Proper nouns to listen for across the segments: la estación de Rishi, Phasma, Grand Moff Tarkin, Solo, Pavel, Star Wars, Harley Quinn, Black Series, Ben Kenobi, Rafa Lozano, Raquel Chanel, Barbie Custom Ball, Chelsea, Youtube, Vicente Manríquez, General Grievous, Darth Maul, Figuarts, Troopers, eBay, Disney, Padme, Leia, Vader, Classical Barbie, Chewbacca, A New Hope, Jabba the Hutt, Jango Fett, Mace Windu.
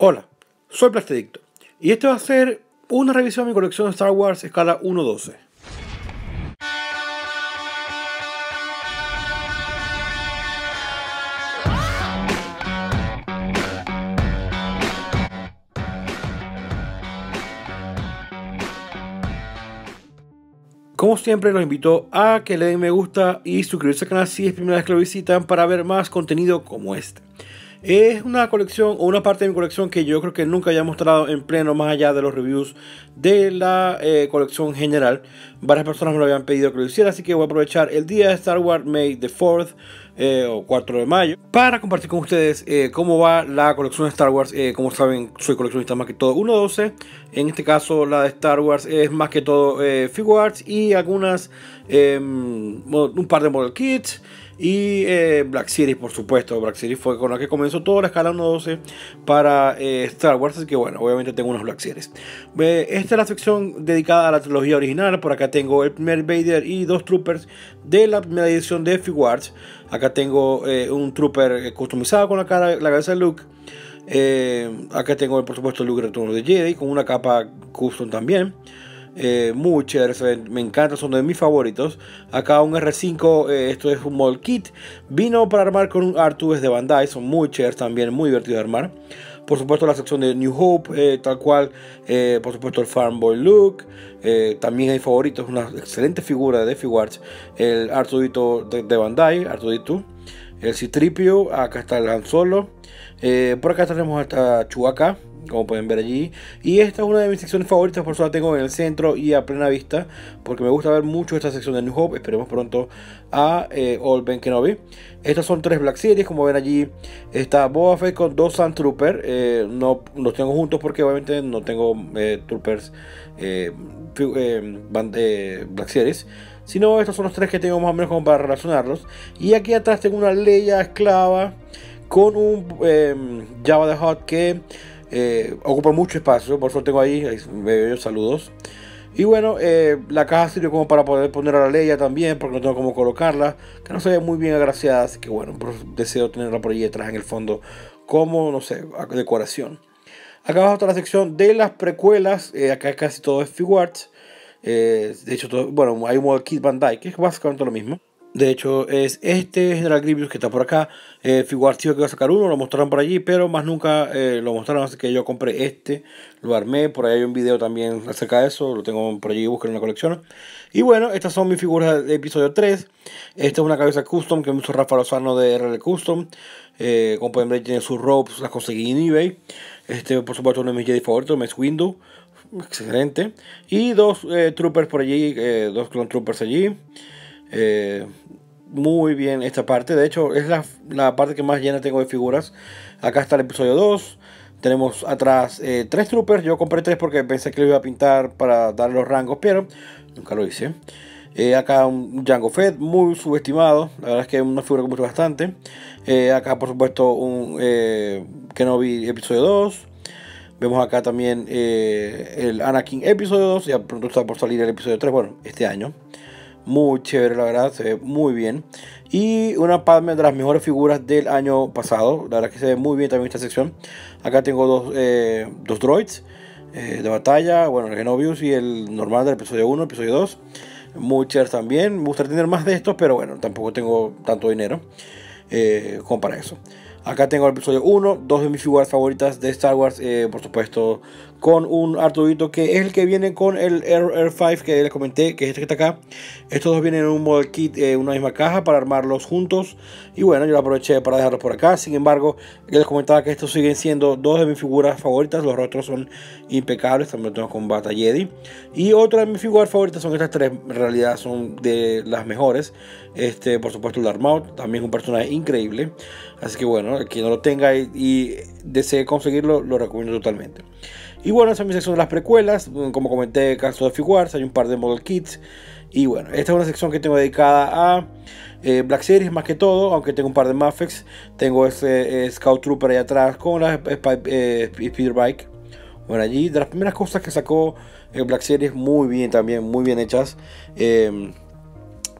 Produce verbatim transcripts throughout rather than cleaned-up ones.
Hola, soy Plastedicto y este va a ser una revisión de mi colección de Star Wars escala uno doce. Como siempre los invito a que le den me gusta y suscribirse al canal si es primera vez que lo visitan para ver más contenido como este. Es una colección o una parte de mi colección que yo creo que nunca haya mostrado en pleno más allá de los reviews de la eh, colección general. Varias personas me lo habían pedido que lo hiciera, así que voy a aprovechar el día de Star Wars May the fourth eh, o cuatro de mayo para compartir con ustedes eh, cómo va la colección de Star Wars. Eh, como saben, soy coleccionista más que todo uno doce. En este caso la de Star Wars es más que todo eh, Figuarts y algunas eh, un par de model kits. Y eh, Black Series, por supuesto. Black Series fue con la que comenzó toda la escala uno doce para eh, Star Wars. Así que bueno, obviamente tengo unos Black Series. eh, Esta es la sección dedicada a la trilogía original. Por acá tengo el primer Vader y dos Troopers de la primera edición de Figuarts. Acá tengo eh, un Trooper customizado con la cara, la cabeza de Luke. eh, Acá tengo por supuesto Luke Retorno de Jedi con una capa custom también. Eh, muy chévere, me encanta, son de mis favoritos. Acá un R cinco, eh, esto es un model kit. Vino para armar con un R dos, es de Bandai, son muy chéveres también, muy divertido de armar. Por supuesto la sección de New Hope, eh, tal cual, eh, por supuesto el Farmboy Luke. Eh, también hay favoritos, una excelente figura de Figuarts. El R dos de, de Bandai, R dos D dos. El C tres P O, acá está el Han Solo. Eh, por acá tenemos hasta Chewbacca, como pueden ver allí. Y esta es una de mis secciones favoritas, por eso la tengo en el centro y a plena vista, porque me gusta ver mucho esta sección de New Hope. Esperemos pronto a eh, Old Ben Kenobi. Estas son tres Black Series, como ven allí. Está Boba Fett con dos Sand Troopers. Eh, no los tengo juntos porque obviamente no tengo eh, Troopers eh, eh, band, eh, Black Series. Si no, estos son los tres que tengo más o menos como para relacionarlos. Y aquí atrás tengo una Leia esclava con un eh, Jabba the Hutt que Eh, ocupa mucho espacio, por eso tengo ahí, ahí veo saludos. Y bueno, eh, la caja sirve como para poder poner a la Leia también, porque no tengo como colocarla, que no se ve muy bien agraciada, así que bueno, deseo tenerla por ahí detrás en el fondo como, no sé, decoración. Acá abajo está la sección de las precuelas. eh, Acá casi todo es Figuarts. eh, De hecho, todo, bueno, hay un model kit Bandai que es básicamente lo mismo. De hecho es este General Grievous que está por acá. eh, Figuarts que iba a sacar uno, lo mostraron por allí, pero más nunca eh, lo mostraron, así que yo compré este, lo armé, por ahí hay un video también acerca de eso, lo tengo por allí, busquen en la colección. Y bueno, estas son mis figuras de episodio tres. Esta es una cabeza custom que me hizo Rafa Lozano de R L Custom. eh, Como pueden ver tiene sus ropes, las conseguí en eBay. Este por supuesto uno de mis Jedi favoritos, Mace Windu, excelente. Y dos eh, troopers por allí, eh, dos clone troopers allí. Eh, muy bien esta parte, de hecho es la, la parte que más llena tengo de figuras. Acá está el episodio dos. Tenemos atrás eh, tres troopers. Yo compré tres porque pensé que lo iba a pintar para dar los rangos, pero nunca lo hice. eh, Acá un Jango Fett, muy subestimado. La verdad es que es una figura que me gusta bastante. eh, Acá por supuesto un eh, Kenobi episodio dos. Vemos acá también eh, el Anakin episodio dos. Ya pronto está por salir el episodio tres, bueno, este año. Muy chévere, la verdad, se ve muy bien. Y una Padme de las mejores figuras del año pasado. La verdad que se ve muy bien también esta sección. Acá tengo dos, eh, dos droids eh, de batalla. Bueno, el Genovius y el normal del episodio uno, episodio dos. Muy chévere también. Me gustaría tener más de estos, pero bueno, tampoco tengo tanto dinero eh, como para eso. Acá tengo el episodio uno, dos de mis figuras favoritas de Star Wars, eh, por supuesto, con un R dos D dos que es el que viene con el R R cinco que les comenté, que es este que está acá. Estos dos vienen en un model kit, eh, una misma caja para armarlos juntos. Y bueno, yo lo aproveché para dejarlos por acá. Sin embargo, les comentaba que estos siguen siendo dos de mis figuras favoritas. Los rostros son impecables, también los tengo con Bata Jedi. Y otra de mis figuras favoritas son estas tres, en realidad son de las mejores. Este, por supuesto, el Darth Maul, también es un personaje increíble. Así que bueno, quien no lo tenga y, y desee conseguirlo, lo recomiendo totalmente. Y bueno, esa es mi sección de las precuelas. Como comenté, caso de Figuarts, hay un par de model kits. Y bueno, esta es una sección que tengo dedicada a eh, Black Series más que todo, aunque tengo un par de Mafex. Tengo ese eh, Scout Trooper ahí atrás con la eh, Speeder Bike. Bueno, allí de las primeras cosas que sacó eh, Black Series, muy bien también, muy bien hechas. Eh,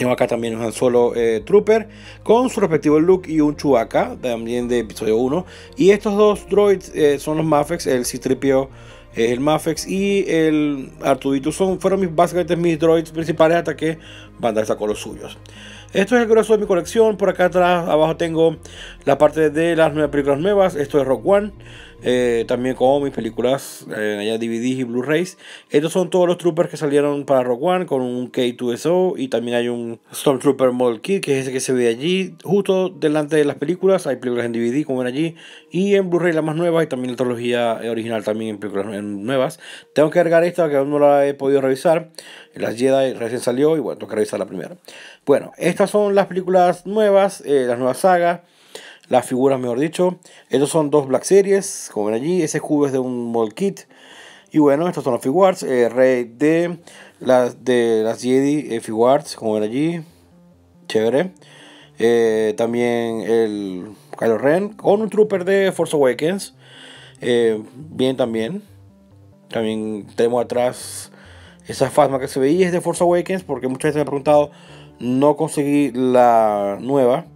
Tengo acá también un Han Solo eh, Trooper con su respectivo look y un Chewbacca, también de episodio uno. Y estos dos droids eh, son los Mafex, el C tres P O es el Mafex y el R dos D dos son fueron mis, básicamente mis droids principales hasta que Bandai sacó los suyos. Esto es el grueso de mi colección. Por acá atrás, abajo tengo la parte de las nuevas películas nuevas. Esto es Rogue One. Eh, también con mis películas, eh, D V Ds y Blu-rays. Estos son todos los troopers que salieron para Rogue One con un K dos S O. Y también hay un Stormtrooper Model Kit, que es ese que se ve allí, justo delante de las películas. Hay películas en D V D, como ven allí, y en Blu-ray la más nueva. Y también la trilogía original también en películas nuevas. Tengo que agregar esta que aún no la he podido revisar. Las Jedi recién salió y bueno, tengo que revisar la primera. Bueno, estas son las películas nuevas, eh, las nuevas sagas. Las figuras, mejor dicho. Estos son dos Black Series, como ven allí. Ese cubo es de un Model Kit. Y bueno, estos son los Figuarts. Eh, Rey de las, de las Jedi, eh, Figuarts, como ven allí. Chévere. Eh, también el Kylo Ren con un Trooper de Force Awakens. Eh, bien, también. También tenemos atrás esa Phasma que se veía. Es de Force Awakens, porque muchas veces me han preguntado. No conseguí la nueva.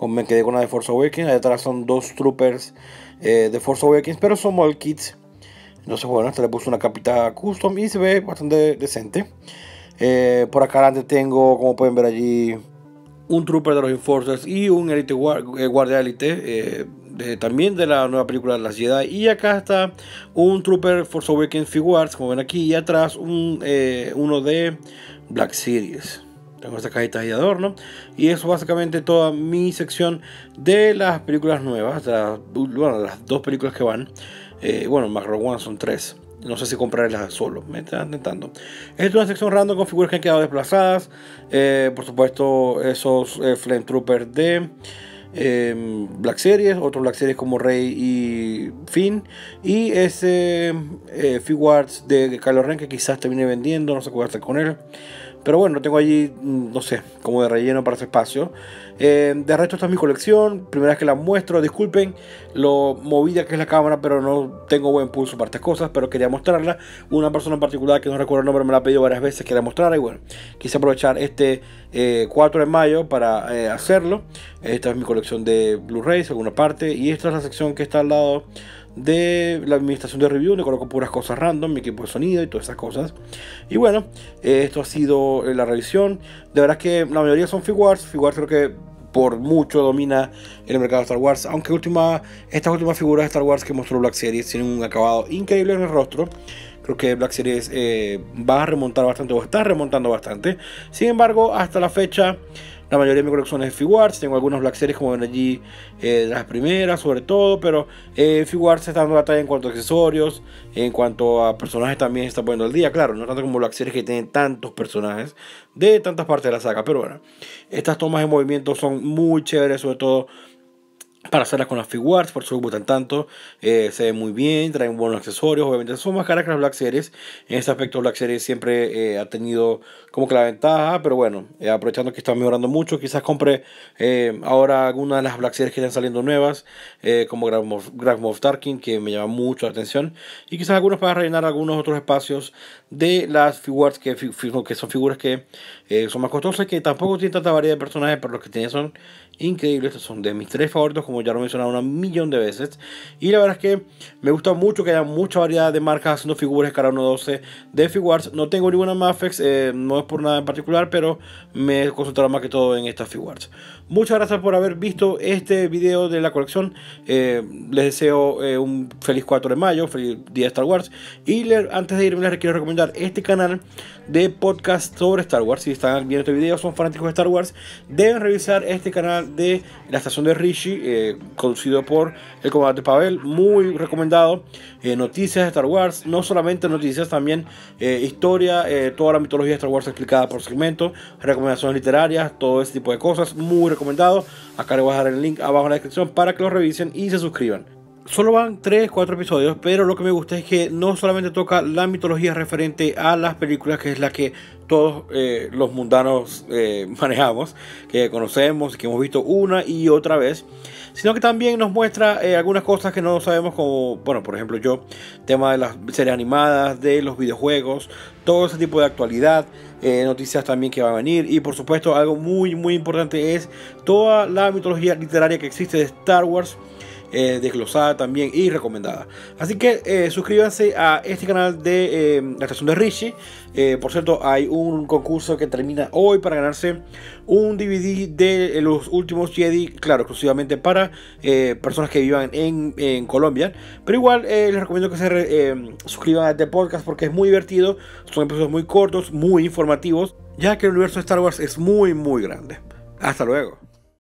Me quedé con la de Force Awakens. Allá atrás son dos troopers eh, de Force Awakens, pero son model kits. Entonces, bueno, hasta le puse una capita custom y se ve bastante decente. Eh, por acá adelante tengo, como pueden ver allí, un trooper de los Enforcers y un elite guard, eh, guardia elite, eh, de, también de la nueva película de las Jedi. Y acá está un trooper Force Awakens Figuarts, como ven aquí, y atrás un, eh, uno de Black Series. Tengo estas cajitas de adorno. Y eso básicamente toda mi sección de las películas nuevas. De las, bueno, de las dos películas que van. Eh, bueno, más Rogue One son tres. No sé si compraré las solo. Me están tentando. Esta es una sección random con figuras que han quedado desplazadas. Eh, por supuesto, esos eh, Flame Troopers de eh, Black Series. Otros Black Series como Rey y Finn. Y ese eh, Figuarts de Kylo Ren que quizás termine vendiendo. No sé cómo hacer con él. Pero bueno, tengo allí, no sé, como de relleno para ese espacio. Eh, de resto, esta es mi colección. Primera vez que la muestro, disculpen lo movida que es la cámara, pero no tengo buen pulso para estas cosas, pero quería mostrarla. Una persona en particular, que no recuerdo el nombre, me la ha pedido varias veces que la mostrara. Y bueno, quise aprovechar este eh, cuatro de mayo para eh, hacerlo. Esta es mi colección de Blu-rays, alguna parte. Y esta es la sección que está al lado de la administración de review, le coloco puras cosas random, mi equipo de sonido y todas esas cosas. Y bueno, eh, esto ha sido la revisión. De verdad que la mayoría son Figuarts. Figuarts creo que por mucho domina el mercado de Star Wars, aunque última, estas últimas figuras de Star Wars que mostró Black Series tienen un acabado increíble en el rostro. Creo que Black Series eh, va a remontar bastante o está remontando bastante. Sin embargo, hasta la fecha la mayoría de mi colección es Figuarts. Tengo algunos Black Series, como ven allí, eh, las primeras sobre todo. Pero eh, Figuarts está dando batalla en cuanto a accesorios, en cuanto a personajes también se está poniendo al día. Claro, no tanto como Black Series que tienen tantos personajes de tantas partes de la saga. Pero bueno, estas tomas de movimiento son muy chéveres, sobre todo para hacerlas con las Figuarts, por eso me gustan tanto. Eh, se ven muy bien, traen buenos accesorios. Obviamente son más caras que las Black Series. En este aspecto Black Series siempre eh, ha tenido como que la ventaja. Pero bueno, eh, aprovechando que están mejorando mucho, quizás compre eh, ahora alguna de las Black Series que están saliendo nuevas. Eh, como Grand Moff, Grand Moff Tarkin, que me llama mucho la atención. Y quizás algunos para rellenar algunos otros espacios de las Figuarts, que, que son figuras que eh, son más costosas, que tampoco tienen tanta variedad de personajes, pero los que tienen son increíbles. Estos son de mis tres favoritos, como ya lo he mencionado una millón de veces. Y la verdad es que me gusta mucho que haya mucha variedad de marcas haciendo figuras cada uno doce de Figuarts. No tengo ninguna Mafex, eh, no es por nada en particular, pero me he concentrado más que todo en estas Figuarts. Muchas gracias por haber visto este video de la colección. Eh, les deseo eh, un feliz cuatro de mayo, feliz día de Star Wars. Y le, antes de irme les quiero recomendar este canal de podcast sobre Star Wars. Si están viendo este video, son fanáticos de Star Wars, deben revisar este canal de La Estación de Rishi, eh, conducido por el comandante Pavel. Muy recomendado. Eh, noticias de Star Wars, no solamente noticias, también eh, historia, eh, toda la mitología de Star Wars explicada por segmento, recomendaciones literarias, todo ese tipo de cosas. Muy recomendado. Acá les voy a dejar el link abajo en la descripción para que lo revisen y se suscriban. Solo van tres, cuatro episodios, pero lo que me gusta es que no solamente toca la mitología referente a las películas, que es la que todos eh, los mundanos eh, manejamos, que conocemos, que hemos visto una y otra vez, sino que también nos muestra eh, algunas cosas que no sabemos, como, bueno, por ejemplo yo, tema de las series animadas, de los videojuegos, todo ese tipo de actualidad, eh, noticias también que van a venir, y por supuesto algo muy muy importante es toda la mitología literaria que existe de Star Wars, Eh, desglosada también y recomendada. Así que eh, suscríbanse a este canal de eh, la estación de Rishi. eh, Por cierto, hay un concurso que termina hoy para ganarse un D V D de los últimos Jedi, claro, exclusivamente para eh, personas que vivan en, en Colombia. Pero igual eh, les recomiendo que se re, eh, suscriban a este podcast, porque es muy divertido. Son episodios muy cortos, muy informativos, ya que el universo de Star Wars es muy muy grande. Hasta luego.